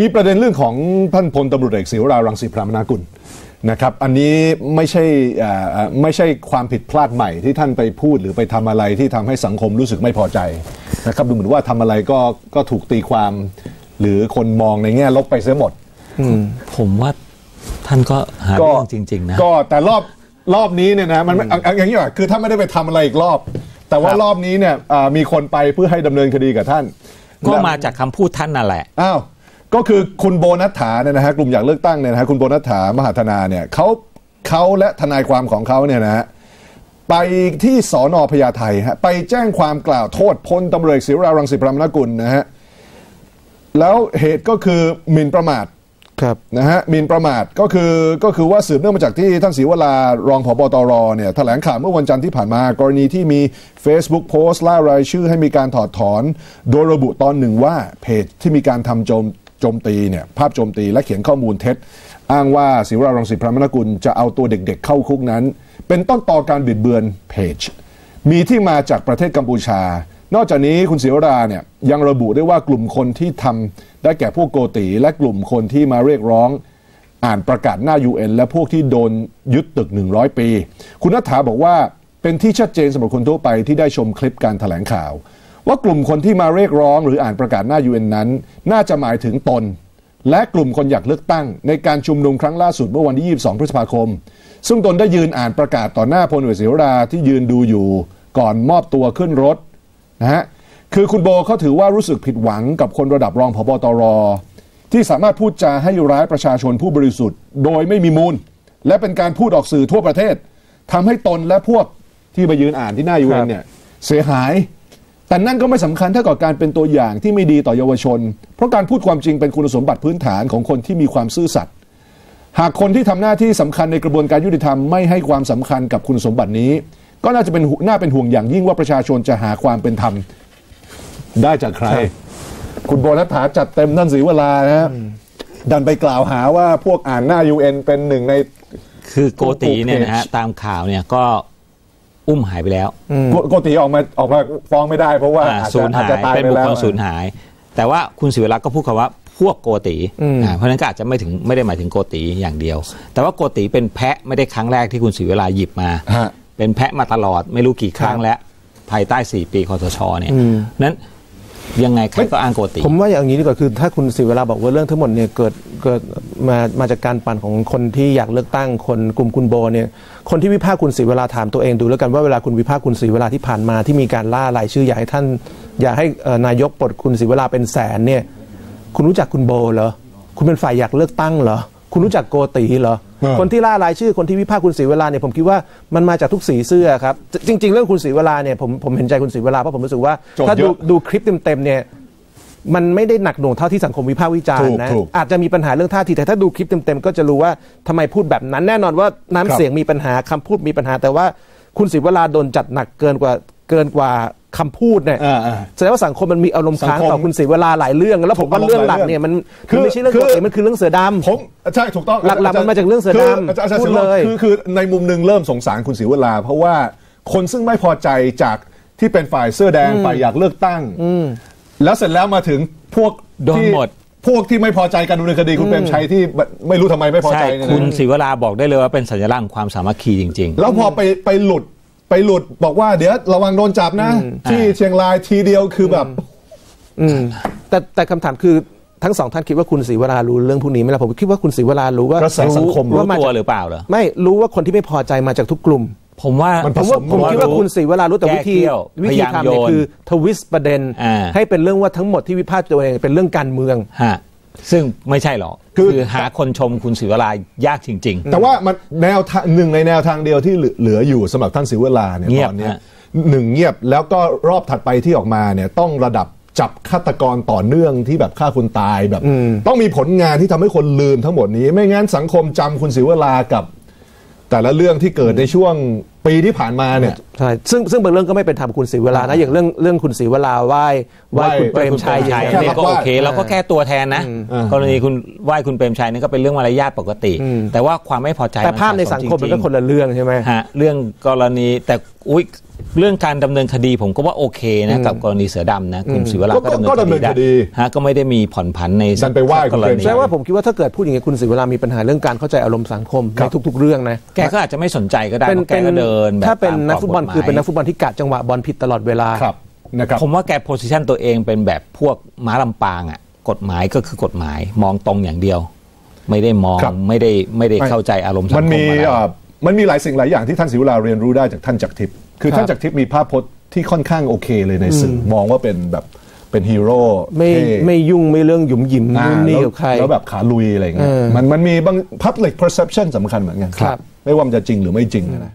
มีประเด็นเรื่องของท่านพลตำรวจเอกศิวรารังสีพรามนากุลนะครับอันนี้ไม่ใช่ความผิดพลาดใหม่ที่ท่านไปพูดหรือไปทำอะไรที่ทำให้สังคมรู้สึกไม่พอใจนะครับดูเหมือนว่าทำอะไรก็ถูกตีความหรือคนมองในแง่ลบไปเสียหมดผมว่าท่านก็หาเรื่องจริงๆนะก็แต่รอบนี้เนี่ยนะมันอย่างนี้หรอคือถ้าไม่ได้ไปทำอะไรอีกรอบแต่ว่ารอบนี้เนี่ยมีคนไปเพื่อให้ดำเนินคดีกับท่านก็มาจากคำพูดท่านนั่นแหละอ้าวก็คือคุณโบนัสฐาเนี่ยนะฮะกลุ่มอยากเลือกตั้งเนี่ยนะฮะคุณโบนัสฐามหาธนาเนี่ยเขาและทนายความของเขาเนี่ยนะฮะไปที่สน.พญาไทฮะไปแจ้งความกล่าวโทษพลตำรวจเอกศิวรารังสีพรามนากุลนะฮะแล้วเหตุก็คือหมิ่นประมาทครับนะฮะหมิ่นประมาทก็คือว่าสืบเนื่องมาจากที่ท่านศิวรารองผบ.ตร.เนี่ยแถลงข่าวเมื่อวันจันทร์ที่ผ่านมากรณีที่มี Facebook โพสต์ล่ารายชื่อให้มีการถอดถอนโดยระบุตอนหนึ่งว่าเพจที่มีการทำโจมตีเนี่ยภาพโจมตีและเขียนข้อมูลเท็จอ้างว่าศิวรารังสีพรามนากุลจะเอาตัวเด็กๆเข้าคุกนั้นเป็นต้นตอการบิดเบือนเพจมีที่มาจากประเทศกัมพูชานอกจากนี้คุณศิวราเนี่ยยังระบุได้ว่ากลุ่มคนที่ทำได้แก่พวกโกติและกลุ่มคนที่มาเรียกร้องอ่านประกาศหน้า UN และพวกที่โดนยึดตึก100ปีคุณณัฐฐาบอกว่าเป็นที่ชัดเจนสำหรับคนทั่วไปที่ได้ชมคลิปการแถลงข่าวว่ากลุ่มคนที่มาเรียกร้องหรืออ่านประกาศหน้า UN นั้นน่าจะหมายถึงตนและกลุ่มคนอยากเลือกตั้งในการชุมนุมครั้งล่าสุดเมื่อวันที่22พฤษภาคมซึ่งตนได้ยืนอ่านประกาศต่อหน้าพลเอกศิวราที่ยืนดูอยู่ก่อนมอบตัวขึ้นรถนะฮะคือคุณโบเขาถือว่ารู้สึกผิดหวังกับคนระดับรองผบ.ตร.ที่สามารถพูดจาให้ร้ายประชาชนผู้บริสุทธิ์โดยไม่มีมูลและเป็นการพูดออกสื่อทั่วประเทศทำให้ตนและพวกที่ไปยืนอ่านที่หน้า UN เนี่ยเสียหายแต่นั่นก็ไม่สำคัญเท่ากับการเป็นตัวอย่างที่ไม่ดีต่อเยาวชนเพราะการพูดความจริงเป็นคุณสมบัติพื้นฐานของคนที่มีความซื่อสัตย์หากคนที่ทำหน้าที่สำคัญในกระบวนการยุติธรรมไม่ให้ความสำคัญกับคุณสมบัตินี้ก็น่าจะเป็นห่วงอย่างยิ่งว่าประชาชนจะหาความเป็นธรรมได้จากใครคุณโบนัสฐาจัดเต็มท่านศิวรานะฮะดันไปกล่าวหาว่าพวกอ่านหน้า UN เป็นหนึ่งในคือโกติเนี่ยนะฮะตามข่าวเนี่ยก็อุ้มหายไปแล้วโกติออกมาฟ้องไม่ได้เพราะว่าสูญหายเป็นบุคคลสูญหายแต่ว่าคุณศิวราก็พูดคำว่าพวกโกติเพราะนั้นก็อาจจะไม่ได้หมายถึงโกติอย่างเดียวแต่ว่าโกติเป็นแพะไม่ได้ครั้งแรกที่คุณศิวราหยิบมาเป็นแพะมาตลอดไม่รู้กี่ครั้งแล้วภายใต้4ปีคสช.เนี่ยนั้นยังไงใครก็อ้างโกติผมว่าอย่างนี้ดีกว่าคือถ้าคุณศิวราบอกว่าเรื่องทั้งหมดเนี่ยเกิดมาจากการปั่นของคนที่อยากเลือกตั้งคนกลุ่มคุณโบเนี่ยคนที่วิพากษ์คุณศิวราถามตัวเองดูแล้วกันว่าเวลาคุณวิพากษ์คุณศิวราที่ผ่านมาที่มีการล่ารายชื่ออยากให้ท่านอยากให้นายกปลดคุณศิวราเป็นแสนเนี่ยคุณรู้จักคุณโบเหรอคุณเป็นฝ่ายอยากเลือกตั้งเหรอคุณรู้จักโกติเหรอคนที่ล่ารายชื่อคนที่วิพากษ์คุณศิวราเนี่ยผมคิดว่ามันมาจากทุกสีเสื้อครับจริงๆเรื่องคุณศิวราเนี่ยผมเห็นใจคุณศิวราเพราะผมรู้สึกว่าถ้าดูคลิปเต็มๆเนี่ยมันไม่ได้หนักหน่วงเท่าที่สังคมวิพากษ์วิจารณ์นะอาจจะมีปัญหาเรื่องท่าทีแต่ถ้าดูคลิปเต็มๆก็จะรู้ว่าทำไมพูดแบบนั้นแน่นอนว่าน้ำเสียงมีปัญหาคำพูดมีปัญหาแต่ว่าคุณศิวราโดนจัดหนักเกินกว่าคำพูดเนี่ยแสดงว่าสังคมมันมีอารมณ์ค้างต่อคุณศิวราหลายเรื่องแล้วผมว่าเรื่องหลักเนี่ยมันคือไม่ใช่เรื่องตัวเองมันคือเรื่องเสือดำผมใช่ถูกต้องหลักๆมันมาจากเรื่องเสือดำพูดเลยคือในมุมหนึ่งเริ่มสงสารคุณศิวราเพราะว่าคนซึ่งไม่พอใจจากที่เป็นฝ่ายเสื้อแดงฝ่ายอยากเลือกตั้งแล้วเสร็จแล้วมาถึงพวกโดนหมดพวกที่ไม่พอใจการดำเนินคดีคุณเปรมชัยที่ไม่รู้ทำไมไม่พอใจคุณศิวราบอกได้เลยว่าเป็นสัญลักษณ์ความสามัคคีจริงๆแล้วพอไปหลุดบอกว่าเดี๋ยวระวังโดนจับนะที่เชียงรายทีเดียวคือแบบแต่คำถามคือทั้งสองท่านคิดว่าคุณศิวรารู้เรื่องพวกนี้ไหมล่ะผมคิดว่าคุณศิวรารู้ว่ากระแสสังคมรู้ตัวหรือเปล่าเหรอไม่รู้ว่าคนที่ไม่พอใจมาจากทุกกลุ่มผมคิดว่าคุณศิวรารู้แต่วิธีทำเนี่ยคือทวิสต์ประเด็นให้เป็นเรื่องว่าทั้งหมดที่วิพากษ์ตัวเองเป็นเรื่องการเมืองซึ่งไม่ใช่หรอกคือหาคนชมคุณศิวรายากจริงๆแต่ว่ามันแนวหนึ่งในแนวทางเดียวที่เหลืออยู่สำหรับท่านศิวราเนี่ยตอนนี้หนึ่งเงียบแล้วก็รอบถัดไปที่ออกมาเนี่ยต้องระดับจับฆาตกรต่อเนื่องที่แบบฆ่าคนตายแบบต้องมีผลงานที่ทำให้คนลืมทั้งหมดนี้ไม่งั้นสังคมจำคุณศิวรากับแต่ละเรื่องที่เกิดในช่วงปีที่ผ่านมาเนี่ยใช่ซึ่งบางเรื่องก็ไม่เป็นธรรมคุณศิวรานะอย่างเรื่องคุณศิวราไหว้คุณเปรมชัยเนี่ยก็โอเคเราก็แค่ตัวแทนนะกรณีคุณไหว้คุณเปรมชัยนี่ก็เป็นเรื่องมารยาทปกติแต่ว่าความไม่พอใจแต่ภาพในสังคมมันก็คนละเรื่องใช่ไหมฮะเรื่องกรณีแต่อุ๊ย เรื่องการดำเนินคดีผมก็ว่าโอเคนะกับกรณีเสือดำนะคุณศิวรักษ์ก็ดำเนินคดีฮะก็ไม่ได้มีผ่อนผันในสันไปว่ากรณีแสดงว่าผมคิดว่าถ้าเกิดพูดอย่างนี้คุณศิวรักษ์มีปัญหาเรื่องการเข้าใจอารมณ์สังคมในทุกๆเรื่องนะแกก็อาจจะไม่สนใจก็ได้แกก็เดินแบบถ้าเป็นนักฟุตบอลคือเป็นนักฟุตบอลที่กะจังหวะบอลผิดตลอดเวลาผมว่าแกโพสิชันตัวเองเป็นแบบพวกม้าลำปางอ่ะกฎหมายก็คือกฎหมายมองตรงอย่างเดียวไม่ได้มองไม่ได้เข้าใจอารมณ์สังคมมันมีหลายสิ่งหลายอย่างที่ท่านศิวราเรียนรู้ได้จากท่านจักรทิพย์คือท่านจักรทิพย์มีภาพพจน์ที่ค่อนข้างโอเคเลยในสื่อมองว่าเป็นแบบเป็นฮีโร่ไม่ยุ่งไม่เรื่องหยุ่มหยิมนู่นนี่กับใครแล้วแบบขาลุยอะไรเงี้ยมันมีบาง public perception สำคัญเหมือนกันไม่ว่ามันจะจริงหรือไม่จริงนะ